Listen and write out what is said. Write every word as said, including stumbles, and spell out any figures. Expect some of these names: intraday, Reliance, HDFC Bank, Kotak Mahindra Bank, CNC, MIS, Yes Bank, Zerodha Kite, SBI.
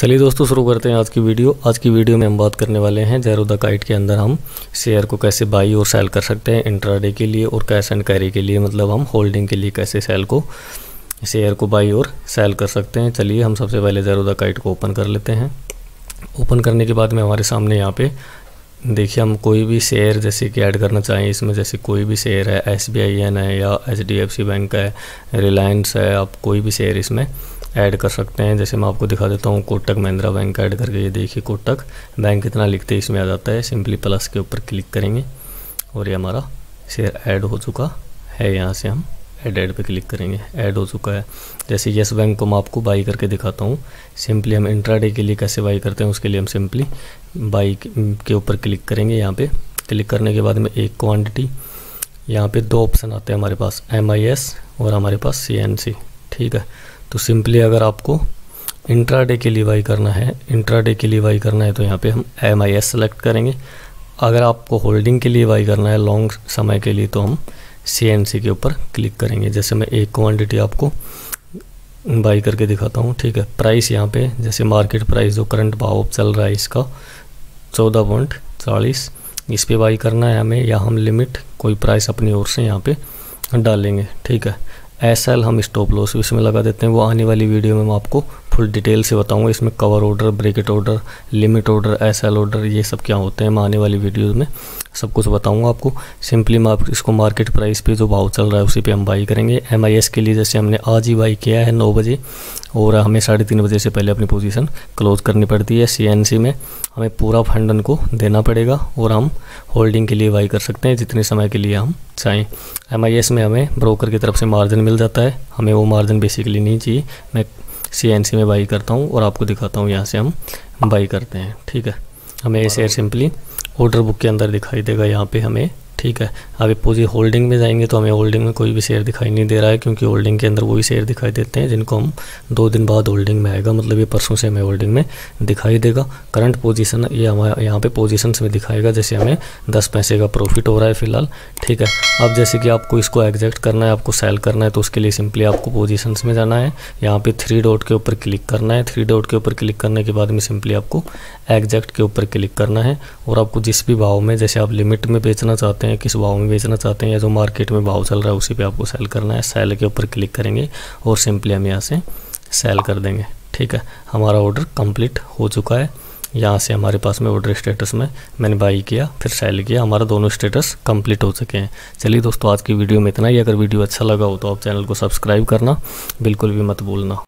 चलिए दोस्तों शुरू करते हैं आज की वीडियो। आज की वीडियो में हम बात करने वाले हैं ज़ेरोधा काइट के अंदर हम शेयर को कैसे बाई और सेल कर सकते हैं इंट्राडे के लिए और कैश एंड कैरी के लिए, मतलब हम होल्डिंग के लिए कैसे सेल को शेयर को बाई और सेल कर सकते हैं। चलिए हम सबसे पहले ज़ेरोधा काइट को ओपन कर लेते हैं। ओपन करने के बाद में हमारे सामने यहाँ पे देखिए हम कोई भी शेयर जैसे कि ऐड करना चाहें इसमें, जैसे कोई भी शेयर है एस बी आई है या H D F C bank है, रिलायंस है, आप कोई भी शेयर इसमें ऐड कर सकते हैं। जैसे मैं आपको दिखा देता हूँ कोटक महिंद्रा बैंक ऐड करके, ये देखिए कोटक बैंक इतना लिखते इसमें आ जाता है। सिंपली प्लस के ऊपर क्लिक करेंगे और ये हमारा शेयर ऐड हो चुका है। यहाँ से हम ऐड ऐड पे क्लिक करेंगे, ऐड हो चुका है। जैसे येस बैंक को मैं आपको बाई करके दिखाता हूँ। सिंपली हम इंट्राडे के लिए कैसे बाई करते हैं उसके लिए हम सिंपली बाई के ऊपर क्लिक करेंगे। यहाँ पे क्लिक करने के बाद में एक क्वांटिटी, यहाँ पे दो ऑप्शन आते हैं हमारे पास, एम आई एस और हमारे पास सी एन सी। ठीक है, तो सिंपली अगर आपको इंट्राडे के लिए बाई करना है इंट्राडे के लिए बाई करना है तो यहाँ पर हम एम आई एस सेलेक्ट करेंगे। अगर आपको होल्डिंग के लिए बाई करना है लॉन्ग समय के लिए तो हम सी एन सी के ऊपर क्लिक करेंगे। जैसे मैं एक क्वांटिटी आपको बाई करके दिखाता हूँ। ठीक है, प्राइस यहाँ पे जैसे मार्केट प्राइस जो करंट भाव चल रहा है इसका चौदह पॉइंट चालीस, इस पे बाई करना है हमें, या हम लिमिट कोई प्राइस अपनी ओर से यहाँ पे डालेंगे। ठीक है, एस एल हम स्टॉप लॉस इसमें लगा देते हैं, वो आने वाली वीडियो में मैं आपको फुल डिटेल से बताऊँगा। इसमें cover order, bracket order, limit order, S L order, ये सब क्या होते हैं मैं आने वाली वीडियो में सब कुछ बताऊंगा आपको। सिंपली मैं आप इसको मार्केट प्राइस पे जो भाव चल रहा है उसी पे हम बाई करेंगे। एम आई एस के लिए जैसे हमने आज ही बाई किया है नौ बजे और हमें साढ़े तीन बजे से पहले अपनी पोजीशन क्लोज करनी पड़ती है। सी एन सी में हमें पूरा फंड उनको देना पड़ेगा और हम होल्डिंग के लिए बाई कर सकते हैं जितने समय के लिए हम चाहें। एम आई एस में हमें ब्रोकर की तरफ से मार्जिन मिल जाता है, हमें वो मार्जिन बेसिकली नहीं चाहिए। मैं सी एन सी में बाई करता हूँ और आपको दिखाता हूँ यहाँ से हम बाई करते हैं। ठीक है, हमें ये शेयर सिंपली ऑर्डर बुक के अंदर दिखाई देगा यहाँ पे हमें। ठीक है, अब पूरी होल्डिंग में जाएंगे तो हमें होल्डिंग में कोई भी शेयर दिखाई नहीं दे रहा है, क्योंकि होल्डिंग के अंदर वही शेयर दिखाई देते हैं जिनको हम दो दिन बाद होल्डिंग में आएगा, मतलब ये परसों से हमें होल्डिंग में दिखाई देगा। करंट पोजीशन ये हमारे यहाँ पे पोजीशन में दिखाएगा। जैसे हमें दस पैसे का प्रॉफिट हो रहा है फिलहाल। ठीक है, अब जैसे कि आपको इसको एग्जैक्ट करना है, आपको सेल करना है, तो उसके लिए सिंपली आपको पोजीशन में जाना है, यहाँ पर थ्री डॉट के ऊपर क्लिक करना है। थ्री डॉट के ऊपर क्लिक करने के बाद में सिंपली आपको एग्जैक्ट के ऊपर क्लिक करना है और आपको जिस भी भाव में, जैसे आप लिमिट में बेचना चाहते हैं, किस भाव में बेचना चाहते हैं या जो मार्केट में भाव चल रहा है उसी पे आपको सेल करना है। सेल के ऊपर क्लिक करेंगे और सिंपली हम यहाँ से सेल कर देंगे। ठीक है, हमारा ऑर्डर कंप्लीट हो चुका है। यहाँ से हमारे पास में ऑर्डर स्टेटस में मैंने बाई किया फिर सेल किया, हमारा दोनों स्टेटस कंप्लीट हो चुके हैं। चलिए दोस्तों आज की वीडियो में इतना ही। अगर वीडियो अच्छा लगा हो तो आप चैनल को सब्सक्राइब करना बिल्कुल भी मत भूलना।